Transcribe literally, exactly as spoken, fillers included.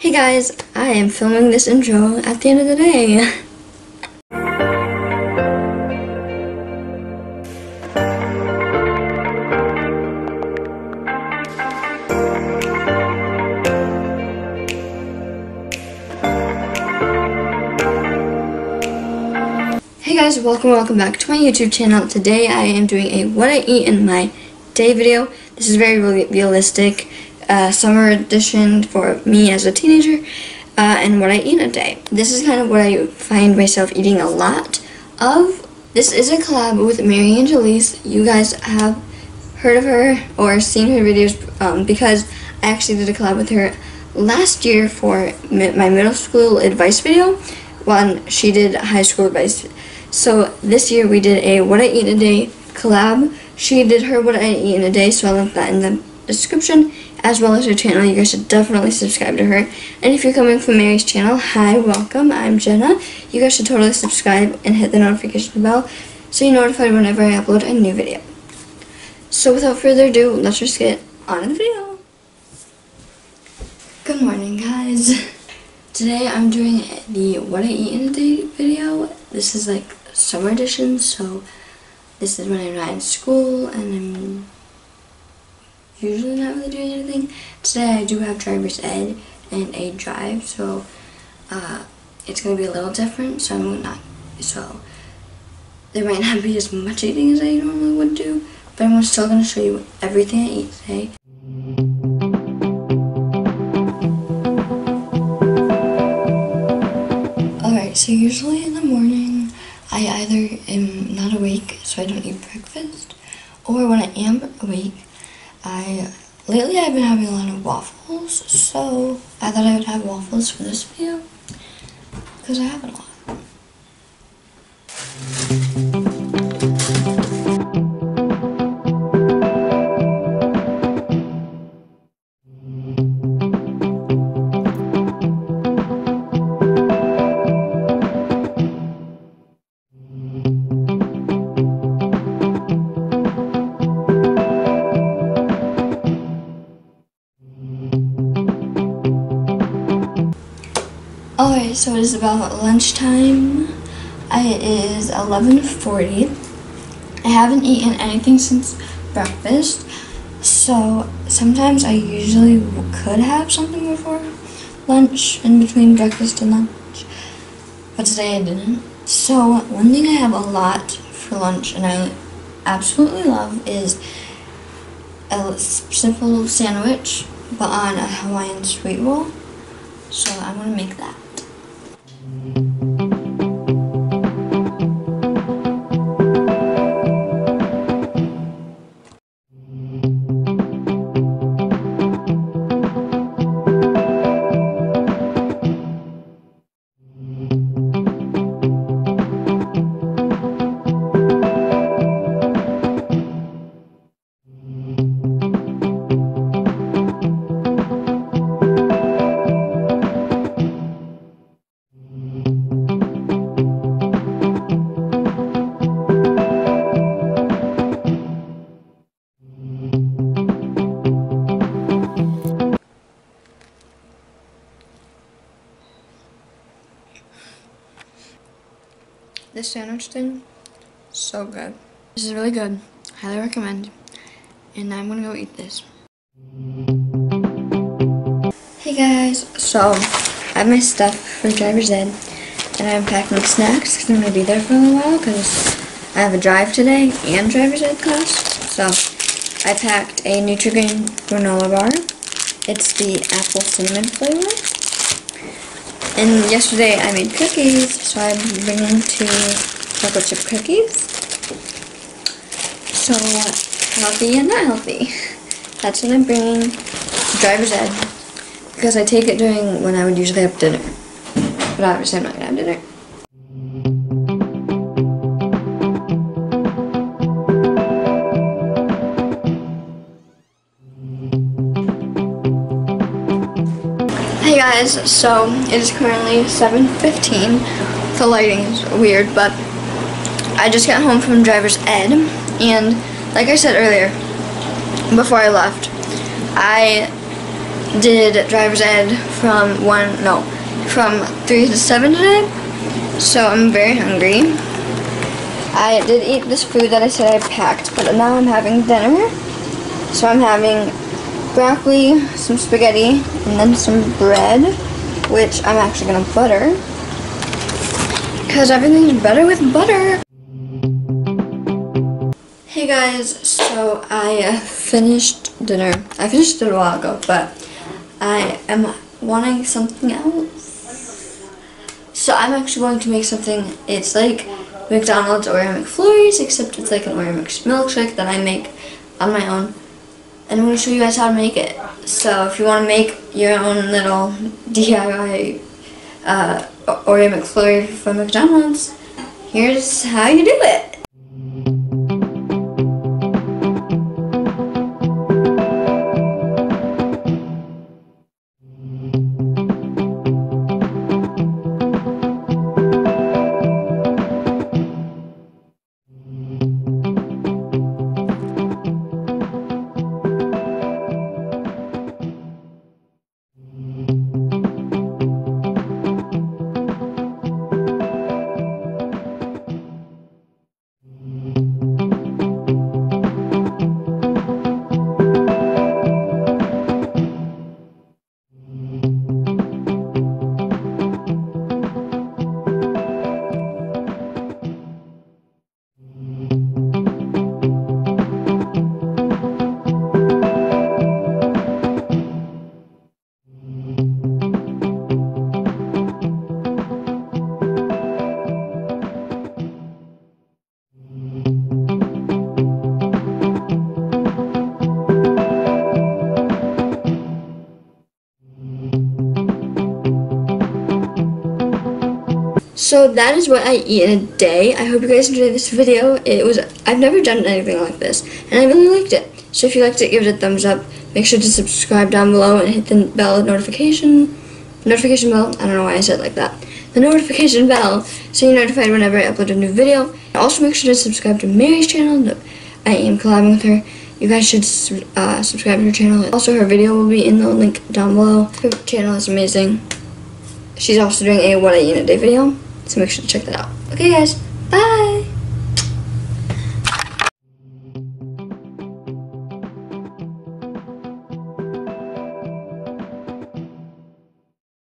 Hey guys, I am filming this intro at the end of the day. Hey guys, welcome welcome back to my YouTube channel. Today I am doing a what I eat in my day video. This is very realistic, uh, summer edition for me as a teenager, uh, and what I eat in a day. This is kind of what I find myself eating a lot of. This is a collab with Mary Angelese. You guys have heard of her or seen her videos um, because I actually did a collab with her last year for mi my middle school advice video when she did high school advice. So this year we did a what I eat in a day collab. She did her what I eat in a day, so I'll link that in the description as well as her channel. You guys should definitely subscribe to her. And if you're coming from Mary's channel, hi, welcome, I'm Jenna. You guys should totally subscribe and hit the notification bell so you're notified whenever I upload a new video. So without further ado, let's just get on to the video. Good morning guys. Today I'm doing the what I eat in a day video. This is like summer edition, so this is when I'm not in school and I'm usually not really doing anything. Today I do have driver's ed and a drive, so uh, it's going to be a little different. So I'm not, so there might not be as much eating as I normally would do, but I'm still going to show you everything I eat today. Alright, so usually in the morning I either am not awake, so I don't eat breakfast, or when I am awake, I lately I've been having a lot of waffles, so I thought I would have waffles for this video, because I have a lot. Alright, so it is about lunchtime. It is eleven forty. I haven't eaten anything since breakfast, so sometimes I usually could have something before lunch, in between breakfast and lunch, but today I didn't. So one thing I have a lot for lunch and I absolutely love is a simple sandwich, but on a Hawaiian sweet roll. So I'm gonna make that. This sandwich thing, so good. This is really good, highly recommend, and I'm gonna go eat this. Hey guys, so I have my stuff for driver's ed, and I'm packing up snacks because I'm gonna be there for a little while because I have a drive today and driver's ed class. So I packed a Nutri-Grain granola bar. It's the apple cinnamon flavor. And yesterday I made cookies, so I'm bringing two chocolate chip cookies. So healthy and not healthy. That's what I'm bringing to driver's ed, because I take it during when I would usually have dinner. But obviously I'm not gonna have dinner. So it is currently seven fifteen. The lighting is weird, but I just got home from driver's ed, and like I said earlier before I left, I did driver's ed from one no from three to seven today, so I'm very hungry. I did eat this food that I said I packed, but now I'm having dinner. So I'm having broccoli, some spaghetti, and then some bread, which I'm actually gonna butter, because everything's better with butter. Hey guys, so I uh, finished dinner. I finished it a while ago, but I am wanting something else. So I'm actually going to make something. It's like McDonald's Oreo McFlurries, except it's like an Oreo milkshake that I make on my own. And I'm going to show you guys how to make it. So if you want to make your own little D I Y uh, Oreo McFlurry from McDonald's, here's how you do it. So that is what I eat in a day. I hope you guys enjoyed this video. It was I've never done anything like this, and I really liked it. So if you liked it, give it a thumbs up. Make sure to subscribe down below and hit the bell notification. Notification bell? I don't know why I said it like that. The notification bell, so you're notified whenever I upload a new video. And also make sure to subscribe to Mary's channel. I am collabing with her. You guys should uh, subscribe to her channel. Also, her video will be in the link down below. Her channel is amazing. She's also doing a what I eat in a day video. So make sure to check that out. Okay guys, bye!